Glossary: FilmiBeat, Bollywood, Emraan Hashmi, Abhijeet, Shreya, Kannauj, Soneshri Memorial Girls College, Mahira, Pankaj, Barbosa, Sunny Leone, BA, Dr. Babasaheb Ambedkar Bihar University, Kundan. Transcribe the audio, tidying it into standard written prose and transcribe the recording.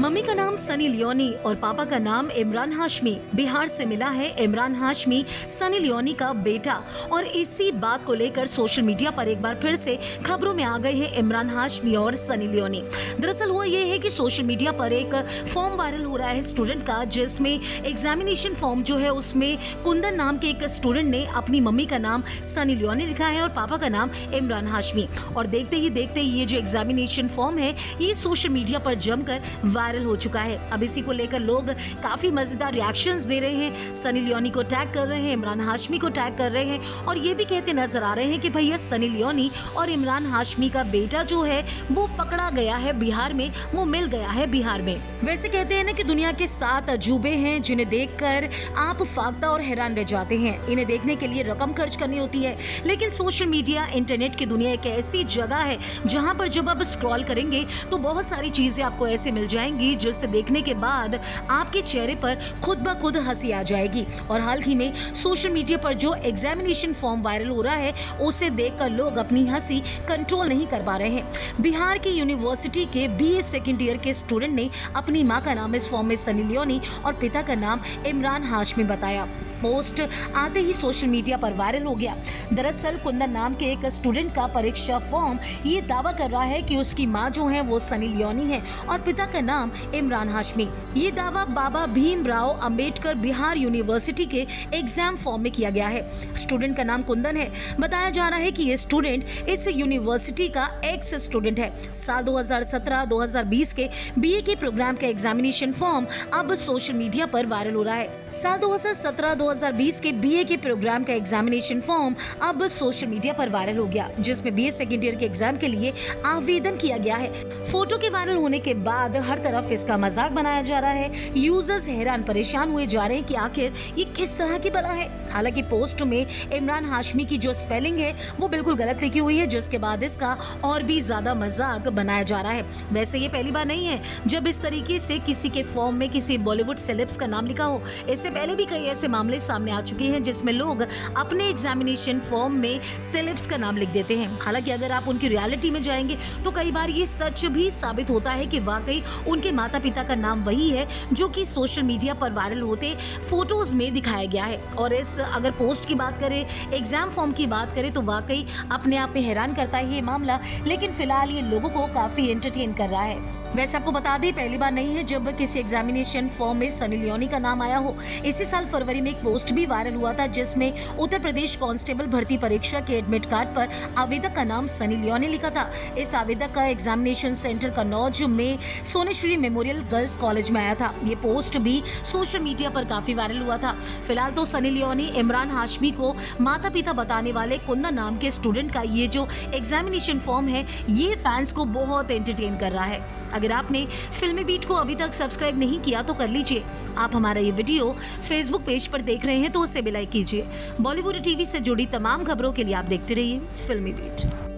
Mummy का नाम Sunny Leone और पापा का नाम इमरान हाशमी। बिहार से मिला है इमरान हाशमी, सनी लियोनी का बेटा। और इसी बात को लेकर सोशल मीडिया पर एक बार फिर से खबरों में आ गए हैं इमरान हाशमी और सनी लियोनी। दरअसल हुआ यह है कि सोशल मीडिया पर एक फॉर्म वायरल हो रहा है स्टूडेंट का, जिसमें एग्जामिनेशन फॉर्म जो है उसमें कुंदन नाम के एक स्टूडेंट ने अपनी मम्मी का नाम सनी लियोनी लिखा है और पापा का नाम इमरान हाशमी। और देखते ही ये जो एग्जामिनेशन फॉर्म है ये सोशल मीडिया पर जमकर वायरल हो चुका है। अब इसी को लेकर लोग काफ़ी मज़ेदार रिएक्शंस दे रहे हैं, सनी लियोनी को टैग कर रहे हैं, इमरान हाशमी को टैग कर रहे हैं और ये भी कहते नजर आ रहे हैं कि भैया सनी लियोनी और इमरान हाशमी का बेटा जो है वो पकड़ा गया है बिहार में, वो मिल गया है बिहार में। वैसे कहते हैं ना कि दुनिया के 7 अजूबे हैं जिन्हें देखकर आप फाकता और हैरान रह जाते हैं। इन्हें देखने के लिए रकम खर्च करनी होती है, लेकिन सोशल मीडिया, इंटरनेट की दुनिया एक ऐसी जगह है जहाँ पर जब आप स्क्रॉल करेंगे तो बहुत सारी चीज़ें आपको ऐसे मिल जाएंगी जिससे देखने के बाद आपके चेहरे पर खुद ब खुद हंसी आ जाएगी। और हाल ही में सोशल मीडिया पर जो एग्जामिनेशन फॉर्म वायरल हो रहा है उसे देखकर लोग अपनी हंसी कंट्रोल नहीं कर पा रहे हैं। बिहार की यूनिवर्सिटी के BA सेकेंड ईयर के स्टूडेंट ने अपनी माँ का नाम इस फॉर्म में सनी लियोनी और पिता का नाम इमरान हाशमी बताया। पोस्ट आते ही सोशल मीडिया पर वायरल हो गया। दरअसल कुंदन नाम के एक स्टूडेंट का परीक्षा फॉर्म ये दावा कर रहा है कि उसकी माँ जो है वो सनी लियोनी है और पिता का नाम इमरान हाशमी। ये दावा बाबा भीमराव अंबेडकर बिहार यूनिवर्सिटी के एग्जाम फॉर्म में किया गया है। स्टूडेंट का नाम कुंदन है। बताया जा रहा है कि ये स्टूडेंट इस यूनिवर्सिटी का एक्स स्टूडेंट है। साल 2017-2020 के BA के प्रोग्राम का एग्जामिनेशन फॉर्म अब सोशल मीडिया पर वायरल हो रहा है। साल 2017-2020 के BA के प्रोग्राम का एग्जामिनेशन फॉर्म अब सोशल मीडिया पर वायरल हो गया, जिसमें BA सेकेंड ईयर के एग्जाम के लिए आवेदन किया गया है। फोटो के वायरल होने के बाद हर तरफ इसका मजाक बनाया जा रहा है। यूजर्स हैरान परेशान हुए जा रहे हैं कि आखिर ये किस तरह की बला है। हालांकि पोस्ट में इमरान हाशमी की जो स्पेलिंग है वो बिल्कुल गलत लिखी हुई है, जिसके बाद इसका और भी ज्यादा मजाक बनाया जा रहा है। वैसे ये पहली बार नहीं है जब इस तरीके से किसी के फॉर्म में किसी बॉलीवुड सेलेब्स का नाम लिखा हो। इससे पहले भी कई ऐसे मामले सामने आ चुके हैं जिसमें लोग अपने एग्जामिनेशन फॉर्म में सेलेब्स का नाम लिख देते हैं। हालांकि अगर आप उनकी रियलिटी में जाएंगे तो कई बार ये सच भी साबित होता है कि वाकई उनके माता पिता का नाम वही है जो कि सोशल मीडिया पर वायरल होते फोटोज में दिखाया गया है। और इस अगर पोस्ट की बात करें, एग्जाम फॉर्म की बात करें तो वाकई अपने आप में हैरान करता है ये मामला, लेकिन फिलहाल ये लोगों को काफी एंटरटेन कर रहा है। वैसे आपको बता दें पहली बार नहीं है जब किसी एग्जामिनेशन फॉर्म में सनी लियोनी का नाम आया हो। इसी साल फरवरी में एक पोस्ट भी वायरल हुआ था जिसमें उत्तर प्रदेश कांस्टेबल भर्ती परीक्षा के एडमिट कार्ड पर आवेदक का नाम सनी लियोनी लिखा था। इस आवेदक का एग्जामिनेशन सेंटर कन्नौज में सोनेश्री मेमोरियल गर्ल्स कॉलेज में आया था। ये पोस्ट भी सोशल मीडिया पर काफ़ी वायरल हुआ था। फिलहाल तो सनी लियोनी, इमरान हाशमी को माता पिता बताने वाले कुंदन नाम के स्टूडेंट का ये जो एग्जामिनेशन फॉर्म है ये फैंस को बहुत एंटरटेन कर रहा है। अगर आपने फिल्मी बीट को अभी तक सब्सक्राइब नहीं किया तो कर लीजिए। आप हमारा ये वीडियो फेसबुक पेज पर देख रहे हैं तो उसे भी लाइक कीजिए। बॉलीवुड TV से जुड़ी तमाम खबरों के लिए आप देखते रहिए फिल्मी बीट।